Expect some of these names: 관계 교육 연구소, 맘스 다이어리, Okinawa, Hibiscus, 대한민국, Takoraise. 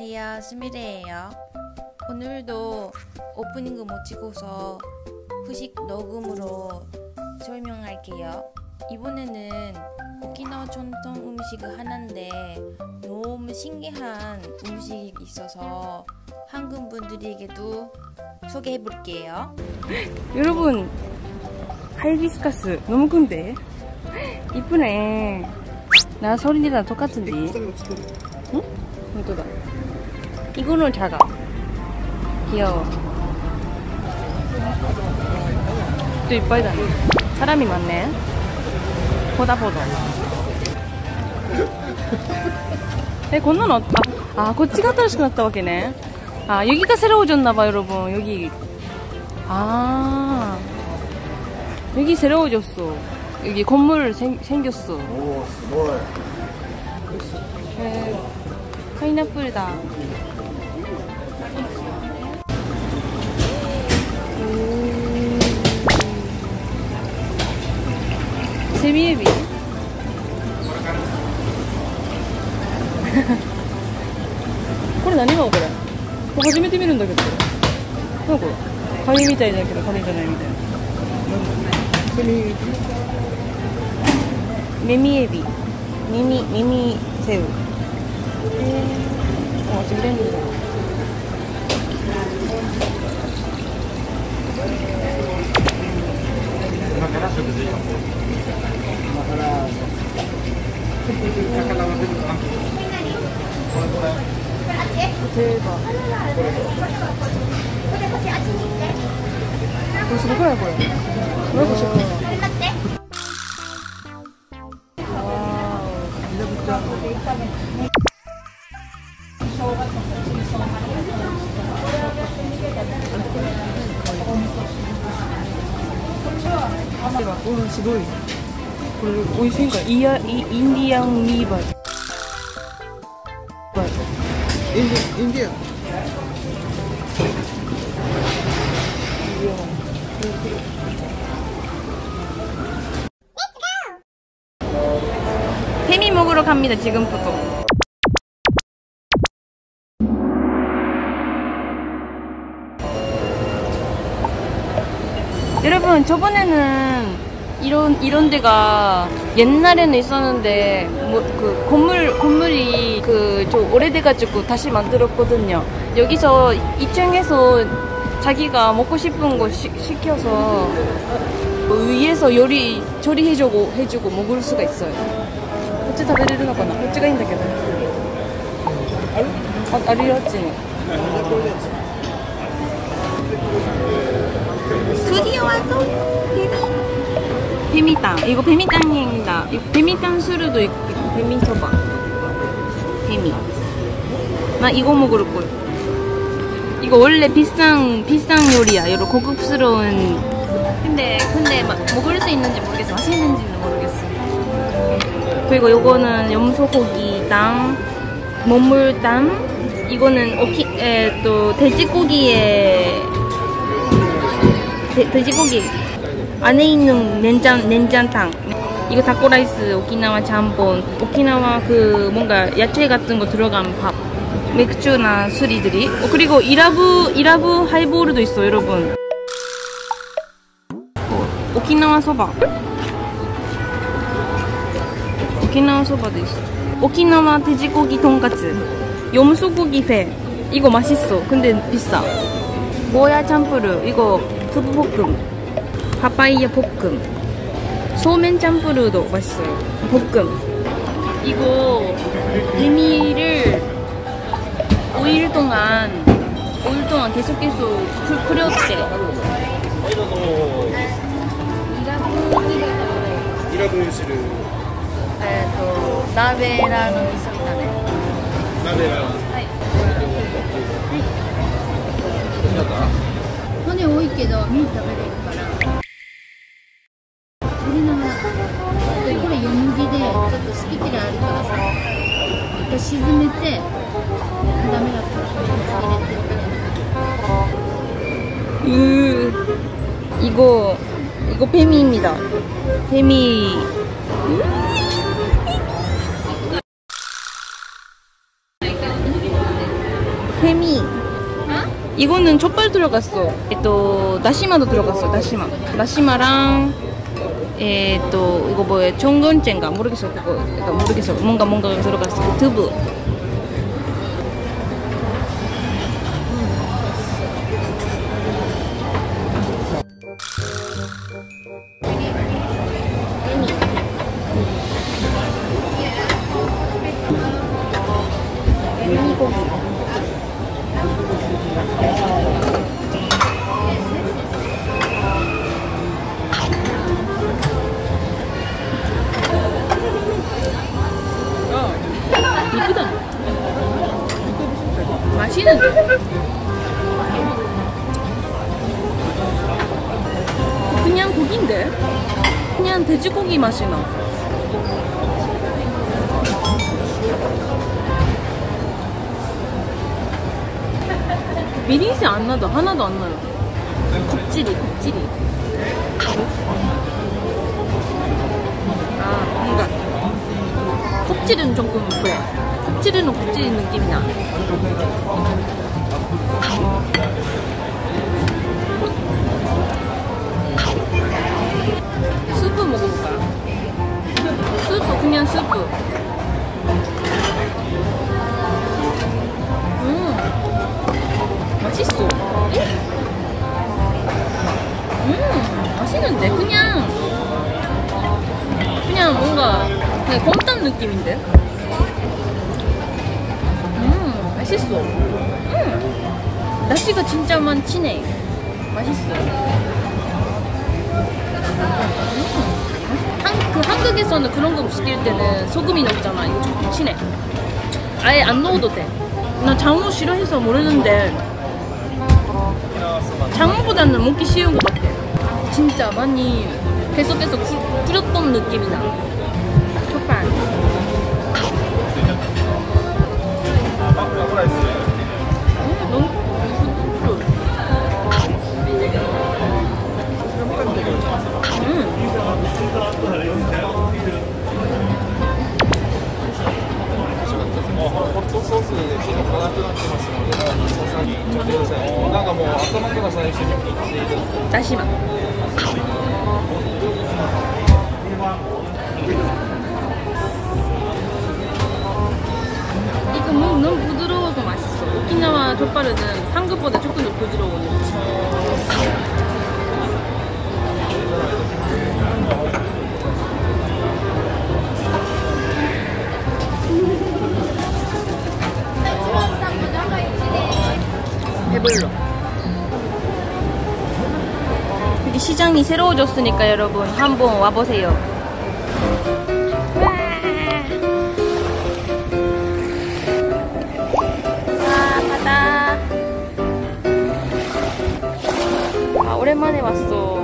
안녕하세요, 수미래예요. 오늘도 오프닝을 못 찍어서 후식 녹음으로 설명할게요. 이번에는 오키나와 전통 음식 하나인데 너무 신기한 음식이 있어서 한국 분들에게도 소개해볼게요. 여러분, 하이비스카스 너무 큰데? 이쁘네. 나 소린이랑 똑같은데? 응? 이거다. 이거는 작아. 귀여워. 또 이빨이다. 사람이 많네. 보다. 에, 건너는 어때? 아, 거치가 떨어지게 났다 와게네. 아, 여기가 새로워졌나봐, 여러분. 여기. 아. 여기 새로워졌어. 여기 건물 생겼어. 오, 스몰. 파인애플이다. 세미에비.これ何がこれ。これ初めて見るんだけど。なんかカニみたいだけどカニじゃないみたいな。セミエビ。耳エビ。耳セウ。あ、自分で。今から食事。 これ。 これ美味しいんかいやインディアンリーバイインディアン 페미 먹으러 갑니다. 지금부터 여러분, 저번에는 이런 데가 옛날에는 있었는데 뭐 그 건물이 좀 오래돼가지고 다시 만들었거든요. 여기서 2층에서 자기가 먹고 싶은 거 시켜서 위에서 요리 조리해주고 먹을 수가 있어요. こっち食べれるのかな？こっちがいいんだけど。ありがちね。 배미탕. 이거 배미탕입니다. 배미탕 수류도 있고, 배미초밥. 배미. 나 이거 먹을 걸. 이거 원래 비싼 요리야. 이런 고급스러운. 근데 막 먹을 수 있는지 모르겠어. 맛있는지는 모르겠어. 그리고 요거는 염소고기탕, 먹물탕. 이거는 또 돼지고기. 안에 있는 냉장탕. 이거 타코라이스, 오키나와 잠본, 오키나와 뭔가 야채 같은 거 들어간 밥, 맥주나 술이들이. 그리고 이라브 하이볼도 있어, 여러분. 오키나와 소바. 오키나와 소바도 있어. 오키나와 돼지고기 돈까츠, 염소고기 회. 이거 맛있어. 근데 비싸. 모야 참푸르. 이거 두부볶음. 파파이야 볶음. 소면 짬뿌르도 맛있어요. 볶음. 이거 배미를 5일 동안 계속 끓였대. 이라고 나베라는 있었다네. 나베라. 骨多いけど、身食べれるから。 이거 페미입니다. 페미. 여기는 족발 들어갔어. 나시마도 들어갔어. 나시마랑 이거 뭐예요? 종건젠가 모르겠어. 그거 모르겠어. 뭔가 들어갔어. 두부. 맛있는데? 그냥 고기인데? 그냥 돼지고기 맛이 나. 비린내 안 나도 하나도 안 나요. 껍질이. 아, 뭔가 껍질은 조금 그래. 껍질은 껍질 느낌이 나. 수프 먹어볼까? 그냥 수프. 맛있어. 맛있는데? 그냥 뭔가 그냥 곰탕 느낌인데? 맛있어. 나시가 진짜 많지네. 맛있어. 한국에서는 그런 거 시킬 때는 소금이 넣잖아. 이거 좀 치네. 아예 안 넣어도 돼. 나 장어 싫어해서 모르는데 장어보다는 먹기 쉬운 것 같아. 진짜 많이 계속해서 끓였던 느낌이 나. 족발. 너무 다시마. 이거 뭐 너무 부드러워서 맛있어. 오키나와 족발은 한국보다 조금 더 부드러워요. 배불러. 시장이 새로워졌으니까 여러분 한번 와보세요. 와 바다. 아 오랜만에 왔어.